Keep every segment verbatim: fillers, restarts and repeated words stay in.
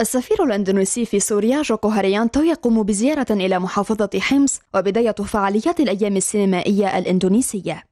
السفير الأندونيسي في سوريا جوكو هاريانتو يقوم بزيارة إلى محافظة حمص وبداية فعاليات الأيام السينمائية الإندونيسية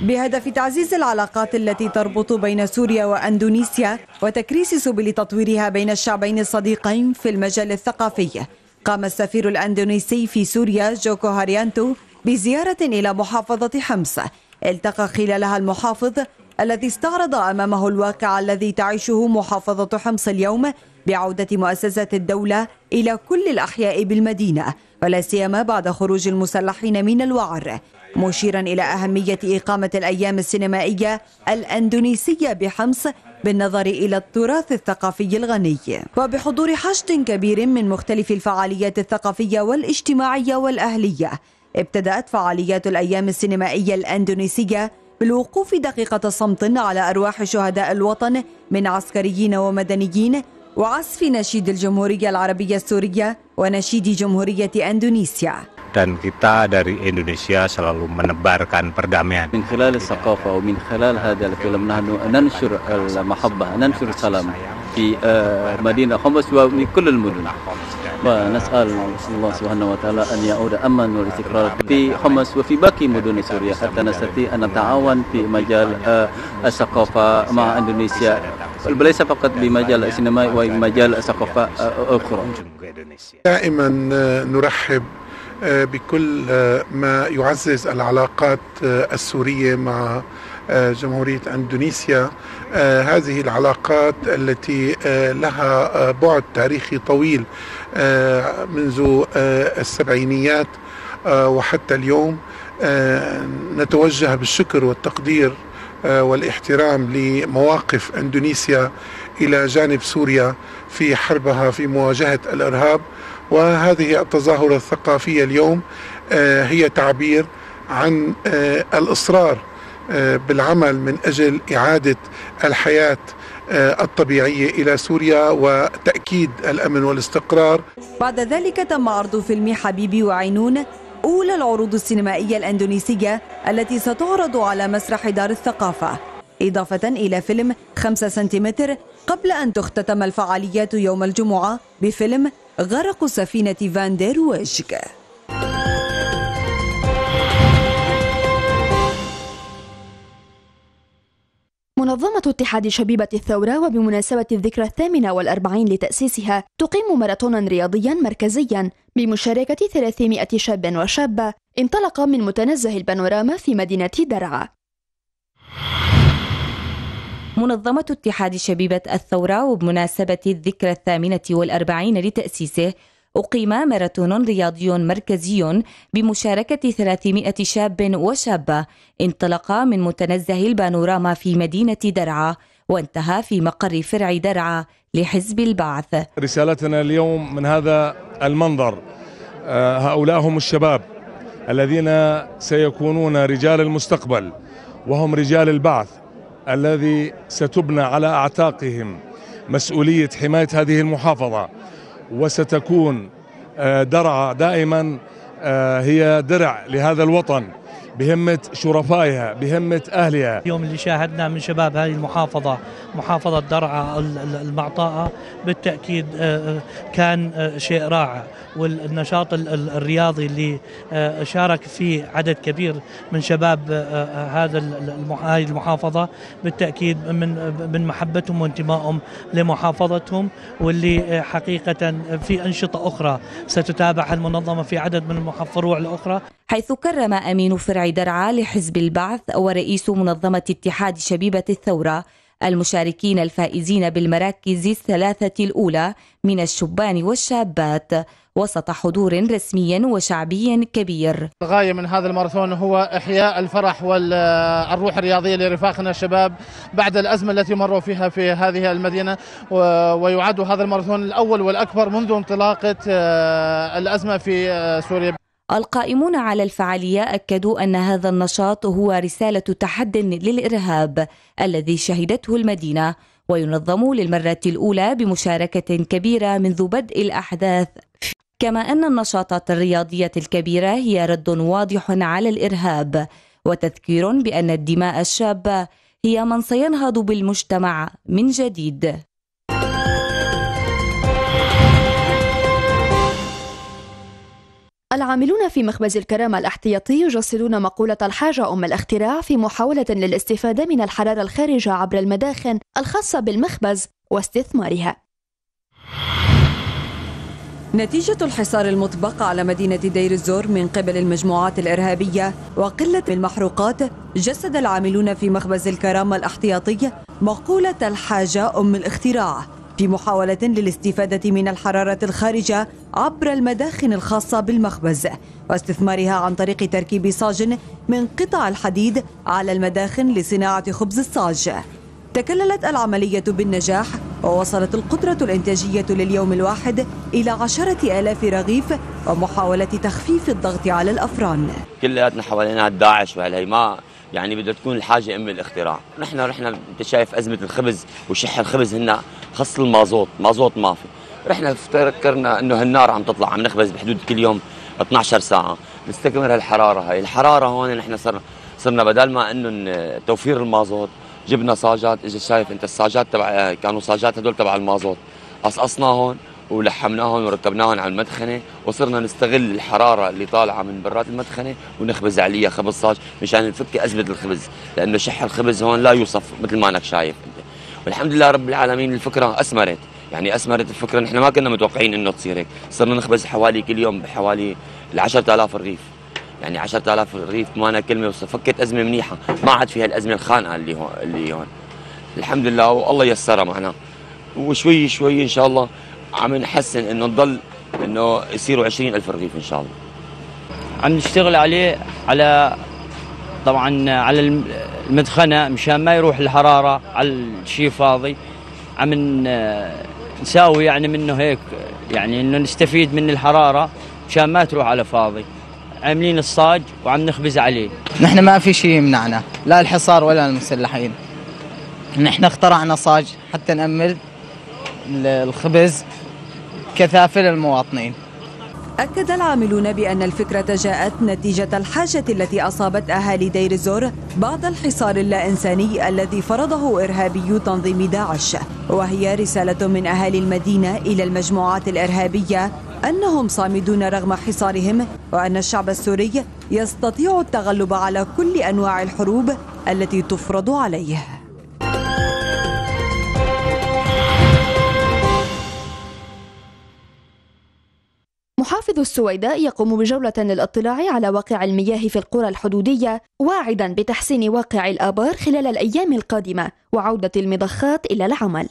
بهدف تعزيز العلاقات التي تربط بين سوريا وأندونيسيا وتكريس سبل تطويرها بين الشعبين الصديقين في المجال الثقافي. قام السفير الأندونيسي في سوريا جوكو هاريانتو بزيارة إلى محافظة حمص التقى خلالها المحافظ الذي استعرض أمامه الواقع الذي تعيشه محافظة حمص اليوم بعودة مؤسسة الدولة إلى كل الأحياء بالمدينة ولا سيما بعد خروج المسلحين من الوعر، مشيرا إلى أهمية إقامة الأيام السينمائية الأندونيسية بحمص بالنظر إلى التراث الثقافي الغني وبحضور حشد كبير من مختلف الفعاليات الثقافية والاجتماعية والأهلية. ابتدأت فعاليات الأيام السينمائية الأندونيسية بالوقوف دقيقة صمت على أرواح شهداء الوطن من عسكريين ومدنيين وعزف نشيد الجمهورية العربية السورية ونشيد جمهورية أندونيسيا. Dan kita dari Indonesia selalu menebarkan perdamaian. من خلال الثقافة ومن خلال هذا الفيلم نحن ننشر المحبة، ننشر السلام في مدينة حمص وفي كل المدن. ونسأل الله سبحانه وتعالى أن يعود أمن والاستقرار في حمص وفي باقي مدن سوريا حتى نستطيع أن نتعاون في مجال الثقافة مع إندونيسيا وليس فقط بمجال السينما ومجال الثقافة أخرى. دائما نرحب بكل ما يعزز العلاقات السورية مع جمهورية أندونيسيا، هذه العلاقات التي لها بعد تاريخي طويل منذ السبعينيات وحتى اليوم. نتوجه بالشكر والتقدير والاحترام لمواقف أندونيسيا إلى جانب سوريا في حربها في مواجهة الإرهاب، وهذه التظاهرة الثقافية اليوم هي تعبير عن الإصرار بالعمل من أجل إعادة الحياة الطبيعية إلى سوريا وتأكيد الأمن والاستقرار. بعد ذلك تم عرض فيلم حبيبي وعينون أولى العروض السينمائية الأندونيسية التي ستعرض على مسرح دار الثقافة، إضافة إلى فيلم خمس سنتيمتر، قبل أن تختتم الفعاليات يوم الجمعة بفيلم غرق سفينة فان دير وشك. منظمة اتحاد شبيبة الثورة وبمناسبة الذكرى الثامنة والأربعين لتأسيسها تقيم ماراثونا رياضيا مركزيا بمشاركة ثلاثمائة شاب وشابة انطلق من متنزه البانوراما في مدينة درعا. منظمة اتحاد شبيبة الثورة وبمناسبة الذكرى الثامنة والأربعين لتأسيسه أقيم ماراثون رياضي مركزي بمشاركة ثلاثمائة شاب وشابة انطلق من متنزه البانوراما في مدينة درعا وانتهى في مقر فرع درعا لحزب البعث. رسالتنا اليوم من هذا المنظر، هؤلاء هم الشباب الذين سيكونون رجال المستقبل وهم رجال البعث الذي ستبنى على أعتاقهم مسؤولية حماية هذه المحافظة، وستكون درعا دائما هي درع لهذا الوطن بهمة شرفائها بهمة أهلها. اليوم اللي شاهدناه من شباب هذه المحافظة محافظة درعا المعطاءة بالتأكيد كان شيء رائع، والنشاط الرياضي اللي شارك فيه عدد كبير من شباب هذا هذه المحافظة بالتأكيد من من محبتهم وانتمائهم لمحافظتهم، واللي حقيقة في أنشطة أخرى ستتابعها المنظمة في عدد من الفروع الأخرى. حيث كرم أمين فرع درعا لحزب البعث ورئيس منظمة اتحاد شبيبة الثورة المشاركين الفائزين بالمراكز الثلاثة الأولى من الشبان والشابات وسط حضور رسمي وشعبي كبير. الغاية من هذا الماراثون هو إحياء الفرح والروح الرياضية لرفاقنا الشباب بعد الأزمة التي مروا فيها في هذه المدينة، ويعد هذا الماراثون الأول والأكبر منذ انطلاقة الأزمة في سوريا. القائمون على الفعالية أكدوا أن هذا النشاط هو رسالة تحد للإرهاب الذي شهدته المدينة وينظم للمرة الأولى بمشاركة كبيرة منذ بدء الأحداث، كما أن النشاطات الرياضية الكبيرة هي رد واضح على الإرهاب وتذكير بأن الدماء الشابة هي من سينهض بالمجتمع من جديد. العاملون في مخبز الكرامة الاحتياطي يجسدون مقولة الحاجة أم الاختراع في محاولة للاستفادة من الحرارة الخارجة عبر المداخن الخاصة بالمخبز واستثمارها. نتيجة الحصار المطبق على مدينة دير الزور من قبل المجموعات الإرهابية وقلة المحروقات، جسد العاملون في مخبز الكرامة الاحتياطي مقولة الحاجة أم الاختراع في محاولة للاستفادة من الحرارة الخارجة عبر المداخن الخاصة بالمخبز واستثمارها عن طريق تركيب صاج من قطع الحديد على المداخن لصناعة خبز الصاج. تكللت العملية بالنجاح، ووصلت القدرة الإنتاجية لليوم الواحد إلى عشرة آلاف رغيف ومحاولة تخفيف الضغط على الأفران. كلياتنا حوالينا الداعش وهالهي ما يعني بدها تكون الحاجة أم الاختراع. نحن رحنا، أنت شايف أزمة الخبز وشح الخبز هن خص المازوت، مازوت ما في. رحنا افتكرنا إنه هالنار عم تطلع عم نخبز بحدود كل يوم اثنعش ساعة، نستكمل هالحرارة هاي، الحرارة هون نحن صرنا صرنا بدل ما إنه توفير المازوت جبنا صاجات، اجى شايف انت الصاجات تبع كانوا صاجات هدول تبع المازوت، قصقصناهم ولحمناهم وركبناهم على المدخنه وصرنا نستغل الحراره اللي طالعه من برات المدخنه ونخبز عليها خبز صاج مشان نفك ازمه الخبز، لانه شح الخبز هون لا يوصف مثل ما انك شايف انت. والحمد لله رب العالمين الفكره اثمرت، يعني اثمرت الفكره، نحن ما كنا متوقعين انه تصير هيك، صرنا نخبز حوالي كل يوم بحوالي ال عشرة آلاف رغيف. يعني عشرة آلاف رغيف مانا كلمه وفكت ازمه منيحه، ما عاد فيها الازمه الخانقه اللي هون اللي هون. الحمد لله والله يسرها معنا. وشوي شوي ان شاء الله عم نحسن انه نضل انه يصيروا عشرين ألف رغيف ان شاء الله. عم نشتغل عليه على طبعا على المدخنه مشان ما يروح الحراره على شيء فاضي. عم نساوي يعني منه هيك يعني انه نستفيد من الحراره مشان ما تروح على فاضي. عاملين الصاج وعم نخبز عليه. نحن ما في شيء يمنعنا، لا الحصار ولا المسلحين. نحن اخترعنا صاج حتى نأمل الخبز كثافة للمواطنين. أكد العاملون بأن الفكرة جاءت نتيجة الحاجة التي أصابت أهالي دير الزور بعد الحصار اللا إنساني الذي فرضه إرهابي تنظيم داعش، وهي رسالة من أهالي المدينة إلى المجموعات الإرهابية أنهم صامدون رغم حصارهم، وأن الشعب السوري يستطيع التغلب على كل أنواع الحروب التي تفرض عليه. محافظ السويداء يقوم بجولة للاطلاع على واقع المياه في القرى الحدودية، واعدا بتحسين واقع الآبار خلال الأيام القادمة وعودة المضخات إلى العمل.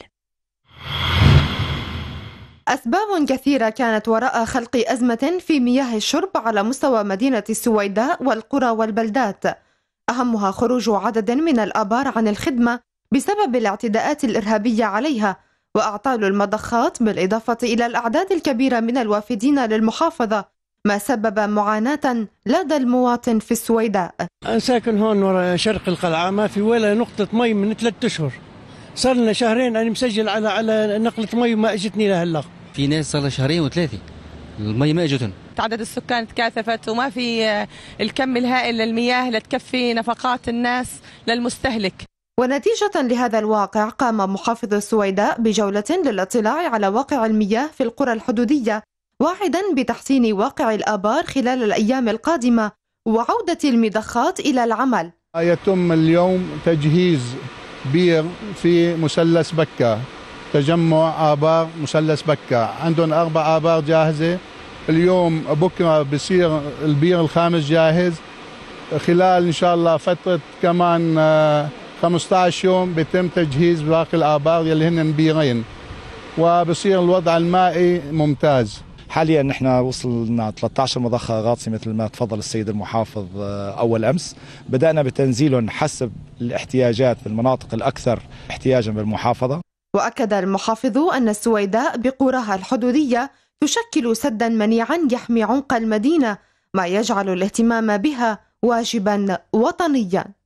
أسباب كثيرة كانت وراء خلق أزمة في مياه الشرب على مستوى مدينة السويداء والقرى والبلدات، أهمها خروج عدد من الآبار عن الخدمة بسبب الاعتداءات الإرهابية عليها وأعطال المضخات، بالإضافة إلى الأعداد الكبيرة من الوافدين للمحافظة، ما سبب معاناة لدى المواطن في السويداء. أنا ساكن هون ورا شرق القلعة، ما في ولا نقطة مي من ثلاثة أشهر، صار لنا شهرين أنا مسجل على على نقلة مي ما أجتني لهلا. في ناس صار لها شهرين وثلاثة المي ما اجتهم. عدد السكان تكاثفت وما في الكم الهائل للمياه لتكفي نفقات الناس للمستهلك. ونتيجة لهذا الواقع قام محافظ السويداء بجولة للاطلاع على واقع المياه في القرى الحدودية، واعدا بتحسين واقع الآبار خلال الأيام القادمة وعودة المضخات إلى العمل. يتم اليوم تجهيز بير في مثلث بكة، تجمع آبار مثلث بكة، عندهم أربع آبار جاهزة، اليوم بكرة بصير البير الخامس جاهز، خلال إن شاء الله فترة كمان خمسة عشر يوم بيتم تجهيز باقي الآبار يلي هن بيرين، وبصير الوضع المائي ممتاز. حاليا نحن وصلنا ثلاثة عشر مضخه غاطسه مثل ما تفضل السيد المحافظ اول امس، بدانا بتنزيلهم حسب الاحتياجات بالمناطق الاكثر احتياجا بالمحافظه. واكد المحافظ ان السويداء بقراها الحدوديه تشكل سدا منيعا يحمي عمق المدينه، ما يجعل الاهتمام بها واجبا وطنيا.